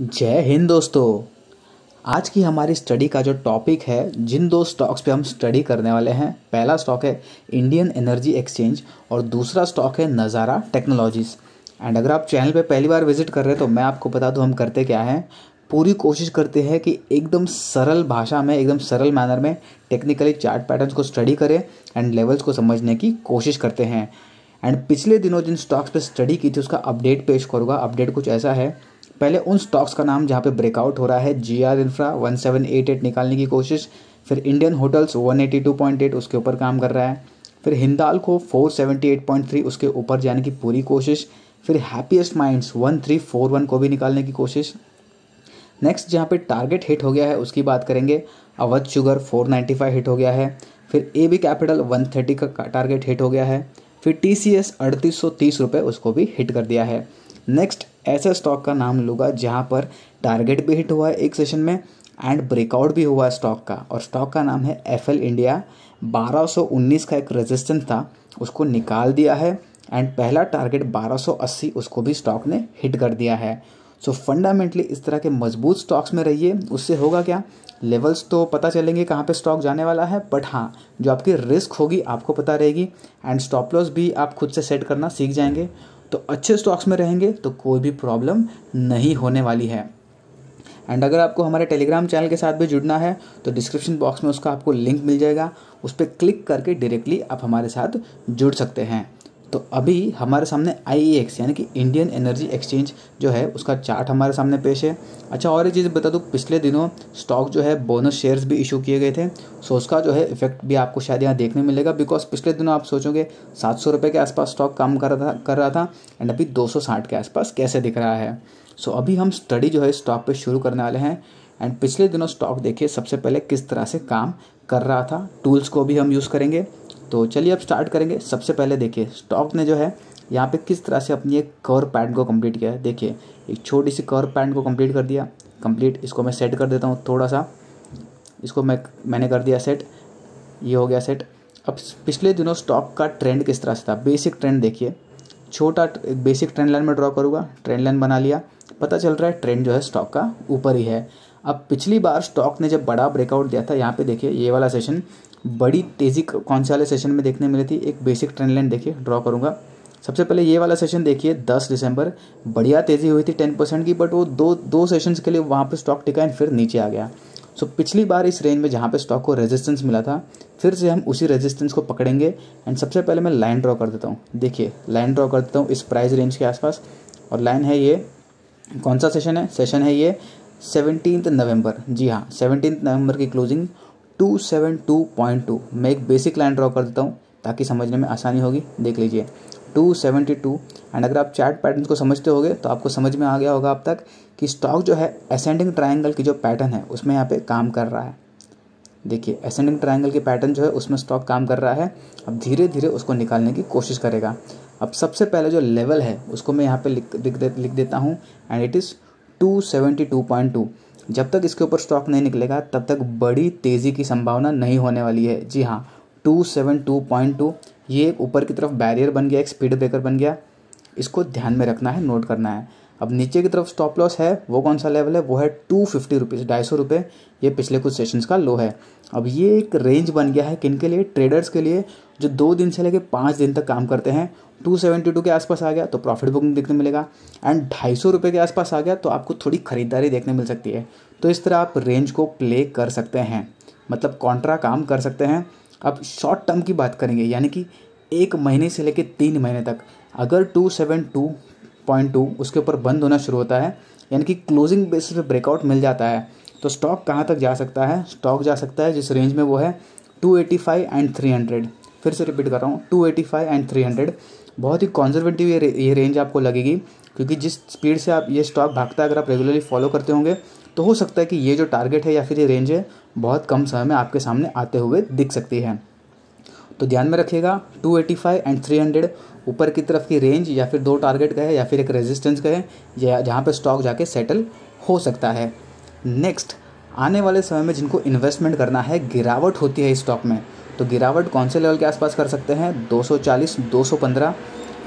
जय हिंद दोस्तों, आज की हमारी स्टडी का जो टॉपिक है, जिन दो स्टॉक्स पे हम स्टडी करने वाले हैं, पहला स्टॉक है इंडियन एनर्जी एक्सचेंज और दूसरा स्टॉक है नज़ारा टेक्नोलॉजीज़। एंड अगर आप चैनल पे पहली बार विजिट कर रहे हैं तो मैं आपको बता दूं हम करते क्या हैं। पूरी कोशिश करते हैं कि एकदम सरल भाषा में, एकदम सरल मैनर में टेक्निकली चार्ट पैटर्न्स को स्टडी करें एंड लेवल्स को समझने की कोशिश करते हैं। एंड पिछले दिनों जिन स्टॉक्स पर स्टडी की थी उसका अपडेट पेश करूँगा। अपडेट कुछ ऐसा है, पहले उन स्टॉक्स का नाम जहाँ पे ब्रेकआउट हो रहा है। जीआर इंफ्रा 1788 निकालने की कोशिश, फिर इंडियन होटल्स 182.8 उसके ऊपर काम कर रहा है, फिर हिंदाल्को 478.3 उसके ऊपर जाने की पूरी कोशिश, फिर हैप्पीएस्ट माइंड्स 1341 को भी निकालने की कोशिश। नेक्स्ट जहाँ पे टारगेट हिट हो गया है उसकी बात करेंगे, अवध शुगर 495 हिट हो गया है, फिर एबी कैपिटल 130 का टारगेट हिट हो गया है, फिर टीसीएस 3830 रुपये उसको भी हिट कर दिया है। नेक्स्ट ऐसे स्टॉक का नाम लूँगा जहाँ पर टारगेट भी हिट हुआ है एक सेशन में एंड ब्रेकआउट भी हुआ है स्टॉक का, और स्टॉक का नाम है एफएल इंडिया। 1219 का एक रेजिस्टेंस था उसको निकाल दिया है एंड पहला टारगेट 1280 उसको भी स्टॉक ने हिट कर दिया है। सो फंडामेंटली इस तरह के मजबूत स्टॉक्स में रहिए, उससे होगा क्या, लेवल्स तो पता चलेंगे कहाँ पे स्टॉक जाने वाला है, बट हाँ जो आपकी रिस्क होगी आपको पता रहेगी एंड स्टॉप लॉस भी आप खुद से सेट करना सीख जाएंगे। तो अच्छे स्टॉक्स में रहेंगे तो कोई भी प्रॉब्लम नहीं होने वाली है। एंड अगर आपको हमारे टेलीग्राम चैनल के साथ भी जुड़ना है तो डिस्क्रिप्शन बॉक्स में उसका आपको लिंक मिल जाएगा, उस पर क्लिक करके डायरेक्टली आप हमारे साथ जुड़ सकते हैं। तो अभी हमारे सामने IEX यानी कि इंडियन एनर्जी एक्सचेंज जो है उसका चार्ट हमारे सामने पेश है। अच्छा, और एक चीज़ बता दूँ, पिछले दिनों स्टॉक जो है बोनस शेयर्स भी इशू किए गए थे, सो उसका जो है इफेक्ट भी आपको शायद यहाँ देखने मिलेगा, बिकॉज पिछले दिनों आप सोचोगे 700 रुपये के आसपास स्टॉक काम कर रहा था एंड अभी 260 के आसपास कैसे दिख रहा है। सो अभी हम स्टडी जो है स्टॉक पर शुरू करने वाले हैं। एंड पिछले दिनों स्टॉक देखिए सबसे पहले किस तरह से काम कर रहा था, टूल्स को भी हम यूज़ करेंगे। तो चलिए अब स्टार्ट करेंगे। सबसे पहले देखिए स्टॉक ने जो है यहाँ पे किस तरह से अपनी एक कर्व पैटर्न को कंप्लीट किया है। देखिए एक छोटी सी कर्व पैटर्न को कंप्लीट कर दिया, कंप्लीट इसको मैं सेट कर देता हूँ थोड़ा सा, इसको मैंने कर दिया सेट, ये हो गया सेट। अब पिछले दिनों स्टॉक का ट्रेंड किस तरह से था, बेसिक ट्रेंड देखिए, छोटा बेसिक ट्रेंड लाइन में ड्रॉ करूँगा, ट्रेंड लाइन बना लिया, पता चल रहा है ट्रेंड जो है स्टॉक का ऊपर ही है। अब पिछली बार स्टॉक ने जब बड़ा ब्रेकआउट दिया था यहाँ पे देखिए ये वाला सेशन बड़ी तेज़ी कौन से वाले सेशन में देखने मिली थी, एक बेसिक ट्रेंड लाइन देखिए ड्रॉ करूँगा। सबसे पहले ये वाला सेशन देखिए 10 दिसंबर बढ़िया तेज़ी हुई थी 10% की, बट वो दो सेशंस के लिए वहाँ पे स्टॉक टिका एंड फिर नीचे आ गया। सो पिछली बार इस रेंज में जहाँ पे स्टॉक को रेजिस्टेंस मिला था फिर से हम उसी रेजिस्टेंस को पकड़ेंगे। एंड सबसे पहले मैं लाइन ड्रॉ कर देता हूँ, देखिए लाइन ड्रॉ कर देता हूँ इस प्राइस रेंज के आसपास, और लाइन है ये, कौन सा सेशन है, सेशन है ये 17 नवंबर, जी हाँ 17 नवंबर की क्लोजिंग 272.2। मैं एक बेसिक लाइन ड्रॉ कर देता हूँ ताकि समझने में आसानी होगी, देख लीजिए 272। एंड अगर आप चार्ट पैटर्न को समझते होगे तो आपको समझ में आ गया होगा अब तक कि स्टॉक जो है असेंडिंग ट्रायंगल की जो पैटर्न है उसमें यहाँ पे काम कर रहा है। देखिए असेंडिंग ट्रायंगल की पैटर्न जो है उसमें स्टॉक काम कर रहा है, अब धीरे धीरे उसको निकालने की कोशिश करेगा। अब सबसे पहले जो लेवल है उसको मैं यहाँ पर लिख देता हूँ एंड इट इज़ 272.2। जब तक इसके ऊपर स्टॉक नहीं निकलेगा तब तक बड़ी तेज़ी की संभावना नहीं होने वाली है। जी हाँ 272.2 ये ऊपर की तरफ बैरियर बन गया, एक स्पीड ब्रेकर बन गया, इसको ध्यान में रखना है, नोट करना है। अब नीचे की तरफ स्टॉप लॉस है, वो कौन सा लेवल है, वो है 250 रुपीज़, 250 रुपये, ये पिछले कुछ सेशंस का लो है। अब ये एक रेंज बन गया है किनके लिए, ट्रेडर्स के लिए जो 2 दिन से लेकर 5 दिन तक काम करते हैं। 272 के आसपास आ गया तो प्रॉफिट बुकिंग देखने मिलेगा, एंड 250 रुपये के आसपास आ गया तो आपको थोड़ी खरीदारी देखने मिल सकती है। तो इस तरह आप रेंज को प्ले कर सकते हैं, मतलब कॉन्ट्रा काम कर सकते हैं। अब शॉर्ट टर्म की बात करेंगे, यानी कि 1 महीने से लेकर 3 महीने तक अगर 272.2 उसके ऊपर बंद होना शुरू होता है, यानी कि क्लोजिंग बेसिस पे ब्रेकआउट मिल जाता है, तो स्टॉक कहाँ तक जा सकता है, स्टॉक जा सकता है जिस रेंज में वो है 285 एंड 300। फिर से रिपीट कर रहा हूँ 285 एंड 300। बहुत ही कॉन्जर्वेटिव ये रेंज आपको लगेगी, क्योंकि जिस स्पीड से आप ये स्टॉक भागता है अगर आप रेगुलरली फॉलो करते होंगे तो हो सकता है कि ये जो टारगेट है या फिर ये रेंज है बहुत कम समय में आपके सामने आते हुए दिख सकती है। तो ध्यान में रखिएगा 285 एंड 300 ऊपर की तरफ की रेंज, या फिर 2 टारगेट का है या फिर एक रेजिस्टेंस का है, या जहाँ पे स्टॉक जाके सेटल हो सकता है। नेक्स्ट आने वाले समय में जिनको इन्वेस्टमेंट करना है, गिरावट होती है इस स्टॉक में, तो गिरावट कौन से लेवल के आसपास कर सकते हैं, 240, 215।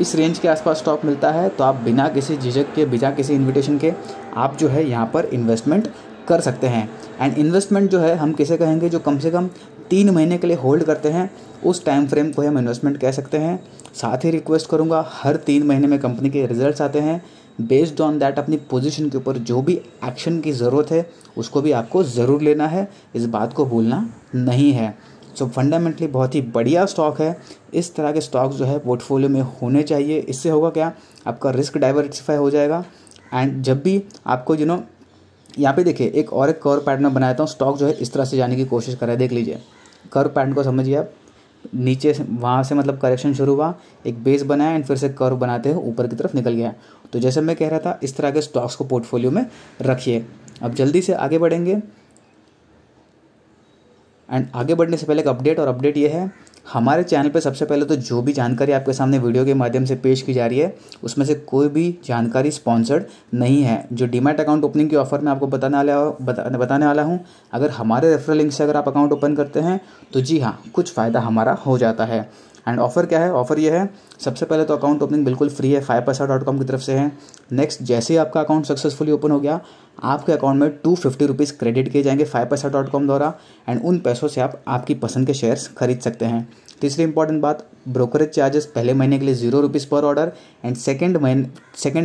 इस रेंज के आसपास स्टॉक मिलता है तो आप बिना किसी झिझक के, बिना किसी इन्विटेशन के आप जो है यहाँ पर इन्वेस्टमेंट कर सकते हैं। एंड इन्वेस्टमेंट जो है हम किसे कहेंगे, जो कम से कम 3 महीने के लिए होल्ड करते हैं उस टाइम फ्रेम को हम इन्वेस्टमेंट कह सकते हैं। साथ ही रिक्वेस्ट करूँगा हर 3 महीने में कंपनी के रिजल्ट्स आते हैं, बेस्ड ऑन दैट अपनी पोजीशन के ऊपर जो भी एक्शन की ज़रूरत है उसको भी आपको ज़रूर लेना है, इस बात को भूलना नहीं है। सो फंडामेंटली बहुत ही बढ़िया स्टॉक है, इस तरह के स्टॉक जो है पोर्टफोलियो में होने चाहिए। इससे होगा क्या, आपका रिस्क डाइवर्सिफाई हो जाएगा। एंड जब भी आपको यू नो यहाँ पे देखिए एक कर्व पैटर्न बनाता हूँ, स्टॉक जो है इस तरह से जाने की कोशिश कर रहा है, देख लीजिए कर्व पैटर्न को समझिए आप, नीचे वहाँ से मतलब करेक्शन शुरू हुआ, एक बेस बनाया एंड फिर से कर्व बनाते हुए ऊपर की तरफ निकल गया। तो जैसे मैं कह रहा था इस तरह के स्टॉक्स को पोर्टफोलियो में रखिए। अब जल्दी से आगे बढ़ेंगे एंड आगे बढ़ने से पहले एक अपडेट, और अपडेट ये है हमारे चैनल पे सबसे पहले तो जो भी जानकारी आपके सामने वीडियो के माध्यम से पेश की जा रही है उसमें से कोई भी जानकारी स्पॉन्सर्ड नहीं है। जो डीमैट अकाउंट ओपनिंग की ऑफर मैं आपको बताने वाला हूँ, अगर हमारे रेफरल लिंक से अगर आप अकाउंट ओपन करते हैं तो जी हाँ कुछ फ़ायदा हमारा हो जाता है। एंड ऑफ़र क्या है, ऑफ़र ये है सबसे पहले तो अकाउंट ओपनिंग बिल्कुल फ्री है, 5paisa.com की तरफ से है। नेक्स्ट, जैसे ही आपका अकाउंट सक्सेसफुली ओपन हो गया आपके अकाउंट में 250 रुपीज़ क्रेडिट किए जाएंगे 5paisa.com द्वारा, एंड उन पैसों से आप आपकी पसंद के शेयर्स खरीद सकते हैं। तीसरी इंपॉर्टेंट बात, ब्रोकरेज चार्जेस पहले महीने के लिए 0 रुपीज़ पर ऑर्डर एंड सेकेंड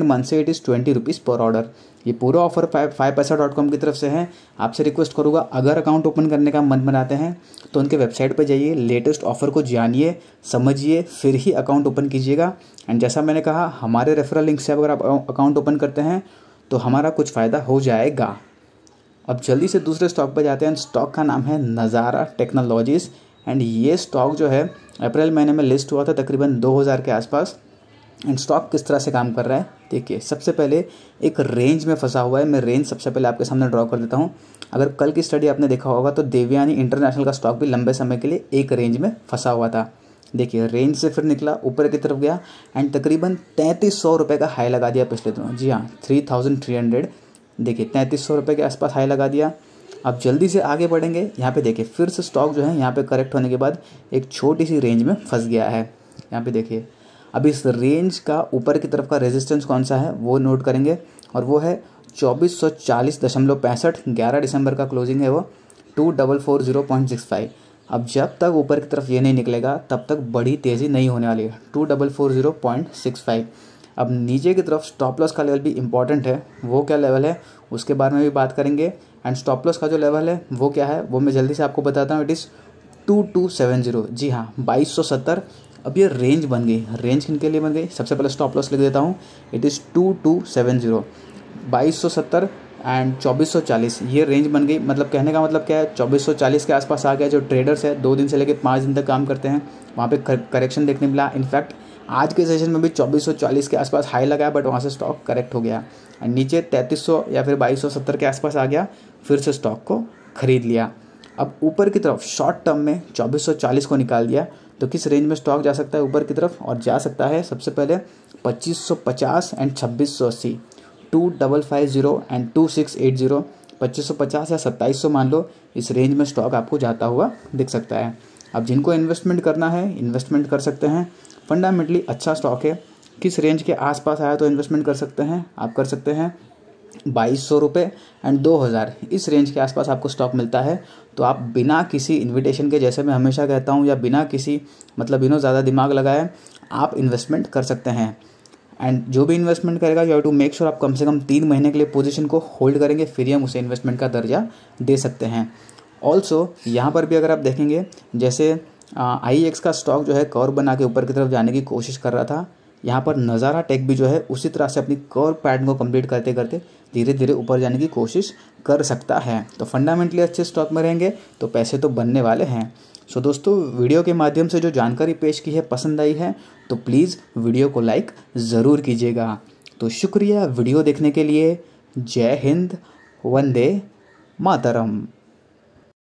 मंथ से इट इज़ 20 रुपीज़ पर ऑर्डर। ये पूरा ऑफर 5paisa.com की तरफ से है। आपसे रिक्वेस्ट करूँगा अगर अकाउंट ओपन करने का मन बनाते हैं तो उनके वेबसाइट पर जाइए, लेटेस्ट ऑफर को जानिए समझिए फिर ही अकाउंट ओपन कीजिएगा। एंड जैसा मैंने कहा हमारे रेफरल लिंक से अगर आप अकाउंट ओपन करते हैं तो हमारा कुछ फ़ायदा हो जाएगा। अब जल्दी से दूसरे स्टॉक पर जाते हैं, स्टॉक का नाम है नज़ारा टेक्नोलॉजीज़। एंड ये स्टॉक जो है अप्रैल महीने में लिस्ट हुआ था तकरीबन 2000 के आसपास। एंड स्टॉक किस तरह से काम कर रहा है देखिए, सबसे पहले एक रेंज में फंसा हुआ है, मैं रेंज सबसे पहले आपके सामने ड्रॉ कर देता हूँ। अगर कल की स्टडी आपने देखा होगा तो देवयानी इंटरनेशनल का स्टॉक भी लंबे समय के लिए एक रेंज में फंसा हुआ था, देखिए रेंज से फिर निकला ऊपर की तरफ गया एंड तकरीबन 3300 रुपये का हाई लगा दिया पिछले दिनों, जी हाँ 3300, देखिए 3300 रुपये के आसपास हाई लगा दिया। अब जल्दी से आगे बढ़ेंगे, यहाँ पे देखिए फिर से स्टॉक जो है यहाँ पे करेक्ट होने के बाद एक छोटी सी रेंज में फंस गया है। यहाँ पे देखिए अब इस रेंज का ऊपर की तरफ का रेजिस्टेंस कौन सा है वो नोट करेंगे, और वो है 2440.65, 11 दिसंबर का क्लोजिंग है वो 2440.65। अब जब तक ऊपर की तरफ ये नहीं निकलेगा तब तक बड़ी तेज़ी नहीं होने वाली है, 2440.65। अब नीचे की तरफ स्टॉप लॉस का लेवल भी इंपॉर्टेंट है, वो क्या लेवल है उसके बारे में भी बात करेंगे। एंड स्टॉप लॉस का जो लेवल है वो क्या है वो मैं जल्दी से आपको बताता हूँ, इट इज़ 2270, जी हाँ 2270। अब ये रेंज बन गई, रेंज किन के लिए बन गई, सबसे पहले स्टॉप लॉस लिख देता हूँ, इट इज़ 2270, 2270 एंड 2440 ये रेंज बन गई। मतलब कहने का मतलब क्या है, 2440 के आसपास आ गया। जो ट्रेडर्स है 2 दिन से लेकर 5 दिन तक काम करते हैं वहाँ पे करेक्शन देखने मिला, इनफैक्ट आज के सेशन में भी 2440 के आसपास हाई लगा बट वहाँ से स्टॉक करेक्ट हो गया एंड नीचे 3300 या फिर 2270 के आसपास आ गया, फिर से स्टॉक को खरीद लिया। अब ऊपर की तरफ शॉर्ट टर्म में 2440 को निकाल दिया तो किस रेंज में स्टॉक जा सकता है ऊपर की तरफ, और जा सकता है सबसे पहले 2550 एंड 2680, 2550 एंड 2680, 2550 या 2700 मान लो, इस रेंज में स्टॉक आपको जाता हुआ दिख सकता है। अब जिनको इन्वेस्टमेंट करना है इन्वेस्टमेंट कर सकते हैं, फंडामेंटली अच्छा स्टॉक है। किस रेंज के आसपास आया तो इन्वेस्टमेंट कर सकते हैं, आप कर सकते हैं 2200 रुपये एंड 2000, इस रेंज के आसपास आपको स्टॉक मिलता है तो आप बिना किसी इन्विटेशन के, जैसे मैं हमेशा कहता हूँ, या बिना किसी मतलब ज़्यादा दिमाग लगाए आप इन्वेस्टमेंट कर सकते हैं। एंड जो भी इन्वेस्टमेंट करेगा you have to make sure आप कम से कम 3 महीने के लिए पोजीशन को होल्ड करेंगे, फिर ही हम उसे इन्वेस्टमेंट का दर्जा दे सकते हैं। ऑल्सो यहाँ पर भी अगर आप देखेंगे जैसे IEX का स्टॉक जो है कर्व बना के ऊपर की तरफ जाने की कोशिश कर रहा था, यहाँ पर नज़ारा टेक भी जो है उसी तरह से अपनी कर्व पैटर्न को कंप्लीट करते करते धीरे धीरे ऊपर जाने की कोशिश कर सकता है। तो फंडामेंटली अच्छे स्टॉक में रहेंगे तो पैसे तो बनने वाले हैं। सो दोस्तों वीडियो के माध्यम से जो जानकारी पेश की है पसंद आई है तो प्लीज़ वीडियो को लाइक ज़रूर कीजिएगा। तो शुक्रिया वीडियो देखने के लिए, जय हिंद, वंदे मातरम।